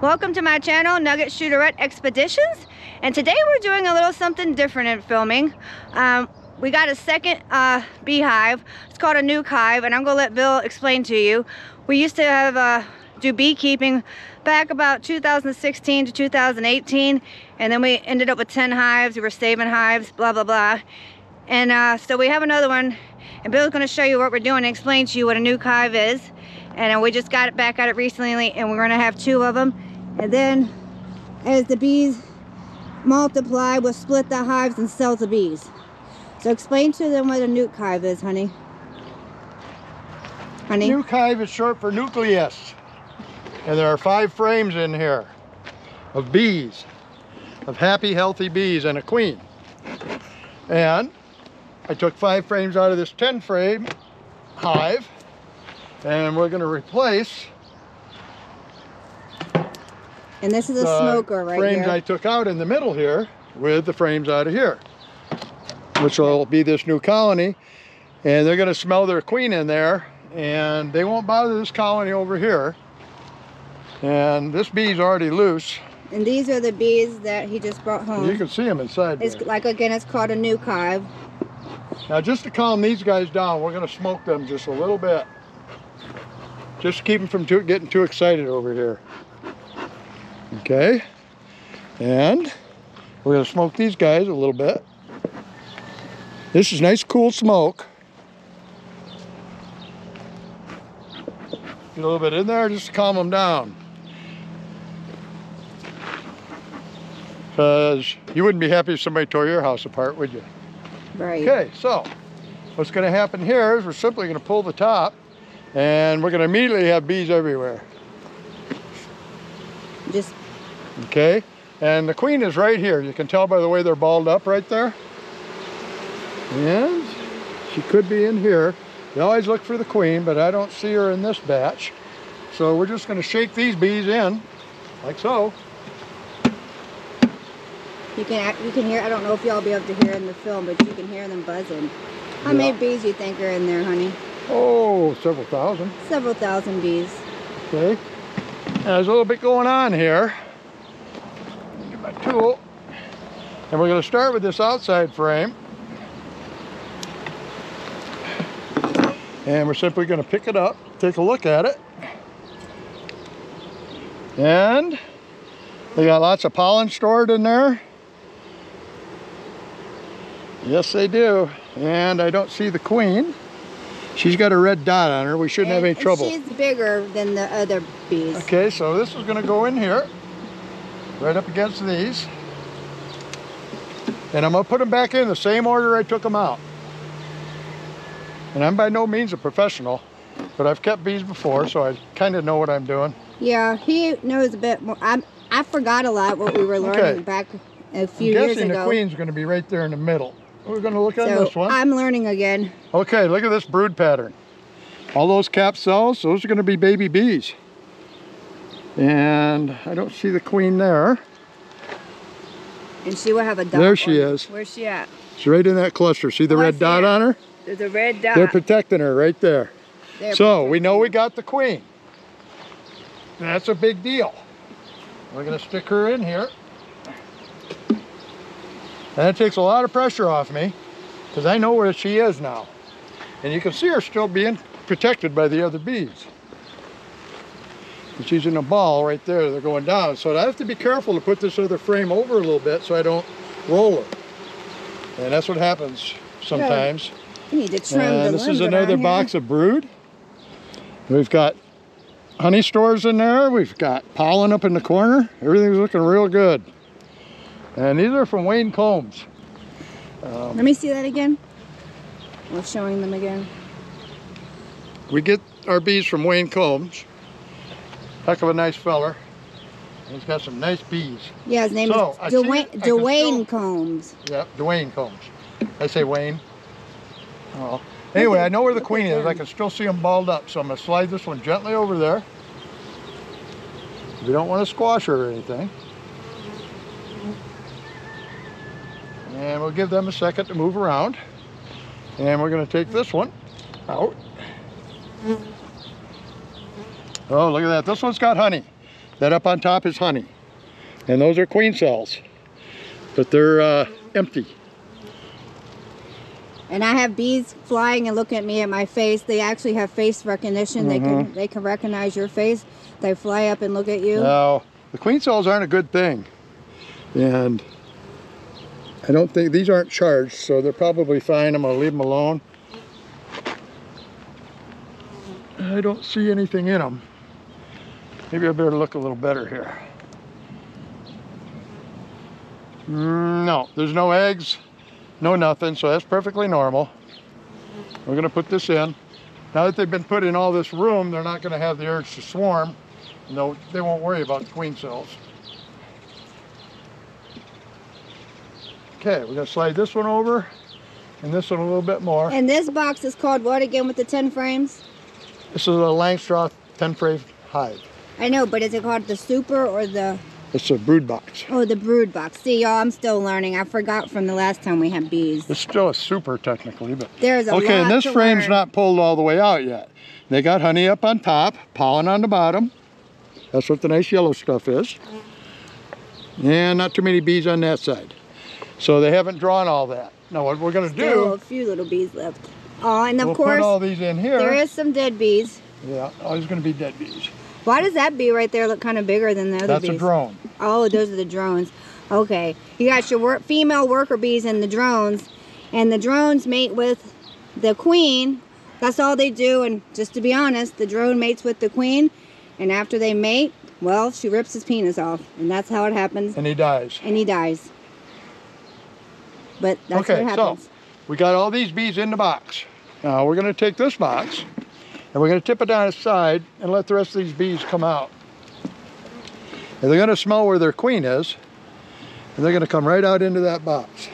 Welcome to my channel, Nugget Shooterette Expeditions, and today we're doing a little something different in filming. We got a second beehive. It's called a nuke hive, and I'm gonna let Bill explain to you. We used to have do beekeeping back about 2016 to 2018, and then we ended up with 10 hives. We were saving hives, blah blah blah, and so we have another one, and Bill's gonna show you what we're doing and explain to you what a nuke hive is. And we just got it back at it recently, and we're gonna have two of them. And then as the bees multiply, we'll split the hives and sell the bees. So explain to them what a nuke hive is, honey. Nuke hive is short for nucleus. And there are 5 frames in here of bees, of happy, healthy bees and a queen. And I took 5 frames out of this 10 frame hive, and we're going to replace. And this is a smoker right here. The frames I took out in the middle here with the frames out of here, which will be this new colony. And they're going to smell their queen in there, and they won't bother this colony over here. And this bee's already loose. And these are the bees that he just brought home. And you can see them inside. It's like, again, it's called a nuke hive. Now, just to calm these guys down, we're going to smoke them just a little bit. Just keep them from getting too excited over here. Okay, and we're gonna smoke these guys a little bit. This is nice, cool smoke. Get a little bit in there just to calm them down. Because you wouldn't be happy if somebody tore your house apart, would you? Right. Okay, so what's gonna happen here is we're simply gonna pull the top, and we're going to immediately have bees everywhere. Just okay, and the queen is right here. You can tell by the way they're balled up right there, and she could be in here. You always look for the queen, but I don't see her in this batch, so we're just going to shake these bees in like so. You can hear, I don't know if y'all be able to hear in the film, but you can hear them buzzing. How many bees do you think are in there, honey? Oh, several thousand. Several thousand bees. Okay. Now, there's a little bit going on here. Get my tool. And we're going to start with this outside frame. And we're simply going to pick it up, take a look at it. And they got lots of pollen stored in there. Yes, they do. And I don't see the queen. She's got a red dot on her. We shouldn't have any trouble. She's bigger than the other bees. Okay, so this is going to go in here, right up against these. And I'm going to put them back in the same order I took them out. And I'm by no means a professional, but I've kept bees before, so I kind of know what I'm doing. Yeah, he knows a bit more. I forgot a lot what we were learning back a few years ago. I'm guessing the queen's going to be right there in the middle. We're going to look at this one. I'm learning again. Okay, look at this brood pattern. All those cap cells, those are going to be baby bees. And I don't see the queen there. And she will have a dot. There she is. Where's she at? She's right in that cluster. See the red dot on her? There's a red dot. They're protecting her right there. So we know we got the queen. That's a big deal. We're going to stick her in here. And that takes a lot of pressure off me, because I know where she is now. And you can see her still being protected by the other bees. And she's in a ball right there. They're going down. So I have to be careful to put this other frame over a little bit so I don't roll her. And that's what happens sometimes. You need to trim the limbs. This is another box of brood. We've got honey stores in there. We've got pollen up in the corner. Everything's looking real good. And these are from Wayne Combs. Let me see that again. We're showing them again. We get our bees from Wayne Combs. Heck of a nice feller. He's got some nice bees. Yeah, his name is Dwayne Combs. Yeah, Dwayne Combs. I say Wayne. Oh. Anyway, I know where the queen is. I can still see them balled up. So I'm going to slide this one gently over there. We don't want to squash her or anything. And we'll give them a second to move around. And we're going to take this one out. Oh, look at that. This one's got honey. That up on top is honey. And those are queen cells, but they're empty. And I have bees flying and looking at me at my face. They actually have face recognition. Mm-hmm. They can recognize your face. They fly up and look at you. Now, the queen cells aren't a good thing. And I don't think, these aren't charged, so they're probably fine. I'm gonna leave them alone. I don't see anything in them. Maybe I better look a little better here. No, there's no eggs, no nothing, so that's perfectly normal. We're gonna put this in. Now that they've been put in all this room, they're not gonna have the urge to swarm. No, they won't worry about queen cells. Okay, we're gonna slide this one over and this one a little bit more. And this box is called what again with the 10 frames? This is a Langstroth 10 frame hive. I know, but is it called the super or the? It's a brood box. Oh, the brood box. See, y'all, I'm still learning. I forgot from the last time we had bees. It's still a super technically, but there's a lot to learn. Okay, and this frame's not pulled all the way out yet. They got honey up on top, pollen on the bottom. That's what the nice yellow stuff is. And not too many bees on that side. So they haven't drawn all that. Now what we're gonna do. Still a few little bees left. Oh, and of course, we'll put all these in here. There is some dead bees. Yeah, always gonna be dead bees. Why does that bee right there look kind of bigger than the other bees? That's a drone. Oh, those are the drones. Okay, you got your female worker bees and the drones mate with the queen. That's all they do, and just to be honest, the drone mates with the queen, and after they mate, well, she rips his penis off, and that's how it happens. And he dies. And he dies. But that's what happens. So we got all these bees in the box. Now we're gonna take this box, and we're going to tip it down its side and let the rest of these bees come out. And they're going to smell where their queen is, and they're going to come right out into that box.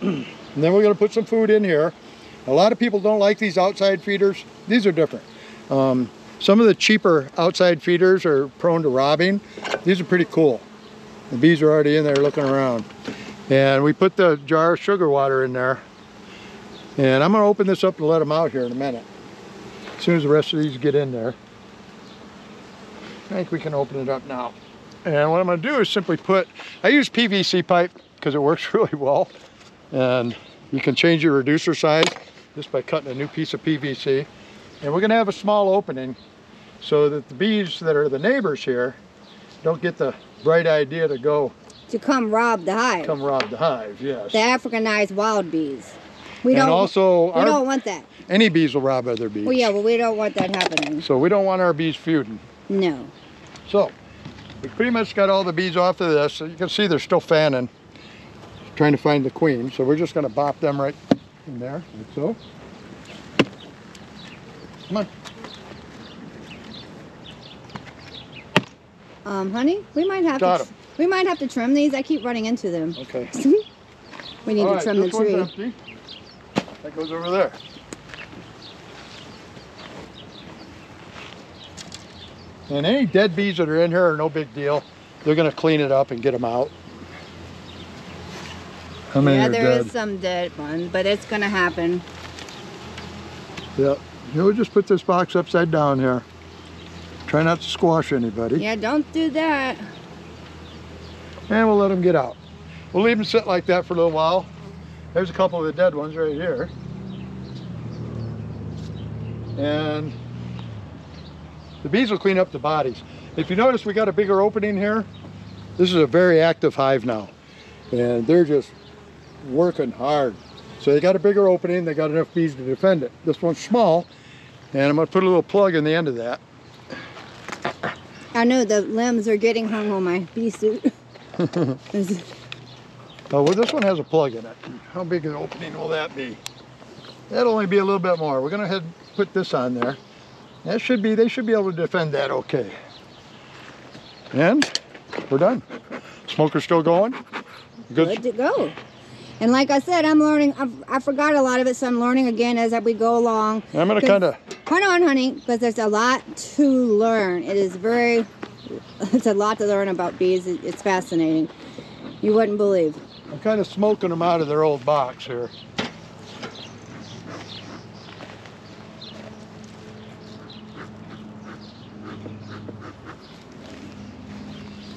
And then we're going to put some food in here. A lot of people don't like these outside feeders. These are different. Some of the cheaper outside feeders are prone to robbing. These are pretty cool. The bees are already in there looking around. And we put the jar of sugar water in there. And I'm going to open this up and let them out here in a minute. As soon as the rest of these get in there. I think we can open it up now. And what I'm going to do is simply put, I use PVC pipe because it works really well. And you can change your reducer size just by cutting a new piece of PVC. And we're going to have a small opening so that the bees that are the neighbors here don't get the bright idea to go. To come rob the hive. Come rob the hive, yes. The Africanized wild bees. We don't want that. Any bees will rob other bees. Well, yeah, well, we don't want that happening. So we don't want our bees feuding. No. So we pretty much got all the bees off of this. So you can see they're still fanning, trying to find the queen. So we're just going to bop them right in there, like so. Come on. Honey, we might have to trim these. I keep running into them. Okay. We need to trim the tree. All right, this one's empty. That goes over there. And any dead bees that are in here are no big deal. They're going to clean it up and get them out. How many are dead? Yeah, there is some dead ones, but it's going to happen. Yeah. You know, we'll just put this box upside down here. Try not to squash anybody. Yeah, don't do that. And we'll let them get out. We'll leave them sit like that for a little while. There's a couple of the dead ones right here. And the bees will clean up the bodies. If you notice, we got a bigger opening here. This is a very active hive now. And they're just working hard. So they got a bigger opening. They got enough bees to defend it. This one's small. And I'm going to put a little plug in the end of that. I know the limbs are getting hung on my bee suit. Oh, well, this one has a plug in it. How big an opening will that be? That'll only be a little bit more. We're going to put this on there. That should be, they should be able to defend that okay. And we're done. Smoker's still going. Good to go. And like I said, I'm learning. I forgot a lot of it, so I'm learning again as we go along. I'm going to kind of... Hold on, honey, because there's a lot to learn. It's a lot to learn about bees. It's fascinating. You wouldn't believe. I'm kind of smoking them out of their old box here.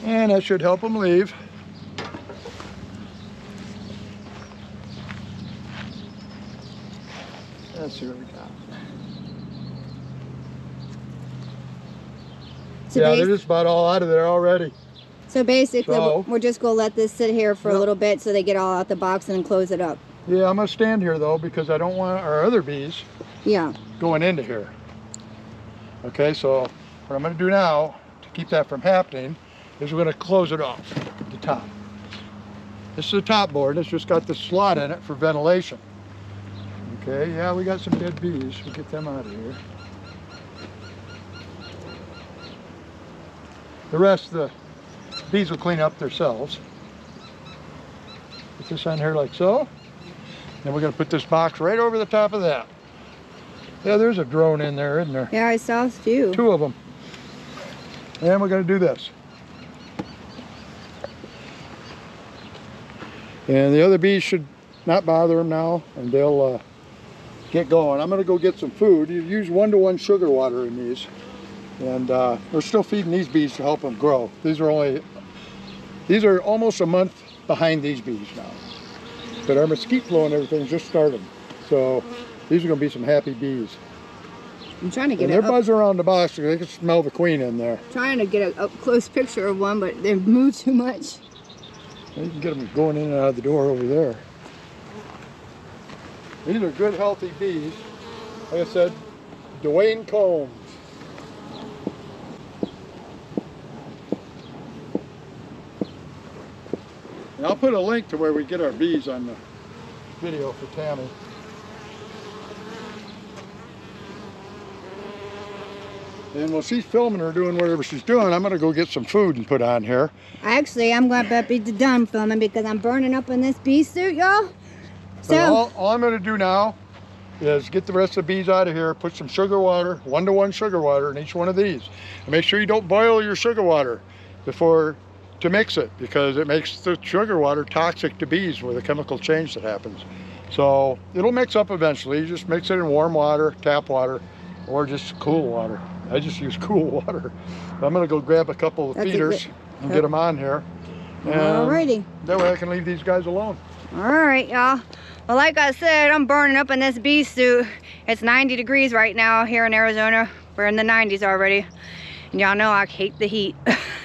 and that should help them leave. Let's see what we got. So yeah, they're just about all out of there already. So basically, we're just going to let this sit here for a little bit so they get all out the box and then close it up. Yeah, I'm going to stand here, though, because I don't want our other bees going into here. Okay, so what I'm going to do now to keep that from happening is we're going to close it off at the top. This is the top board. It's just got the slot in it for ventilation. Okay, yeah, we got some dead bees. We'll get them out of here. The rest of the bees will clean up themselves. Put this on here like so. Then we're gonna put this box right over the top of that. Yeah, there's a drone in there, isn't there? Yeah, I saw a few. Two of them. And we're gonna do this. And the other bees should not bother them now, and they'll get going. I'm gonna go get some food. You use 1-to-1 sugar water in these. And we're still feeding these bees to help them grow. These are almost a month behind these bees now. But our mesquite flow and everything's just started. So these are going to be some happy bees. I'm trying to get it. They're buzzing around the box. They can smell the queen in there. I'm trying to get a up-close picture of one, but they've moved too much. You can get them going in and out of the door over there. These are good, healthy bees. Like I said, Dwayne Combs. And I'll put a link to where we get our bees on the video for Tammy. And while she's filming her doing whatever she's doing, I'm going to go get some food and put on here. Actually, I'm going to be done filming because I'm burning up in this bee suit, y'all. So all I'm going to do now is get the rest of the bees out of here, put some sugar water, 1-to-1 sugar water in each one of these. And make sure you don't boil your sugar water before to mix it, because it makes the sugar water toxic to bees with a chemical change that happens. So it'll mix up eventually. You just mix it in warm water, tap water, or just cool water. I just use cool water. But I'm gonna go grab a couple of feeders and get them on here. And alrighty. That way I can leave these guys alone. Alright, y'all. Well, like I said, I'm burning up in this bee suit. It's 90 degrees right now here in Arizona. We're in the 90s already. And y'all know I hate the heat.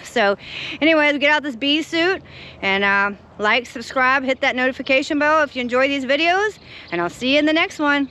So anyways, get out this bee suit and like, subscribe, hit that notification bell if you enjoy these videos, and I'll see you in the next one.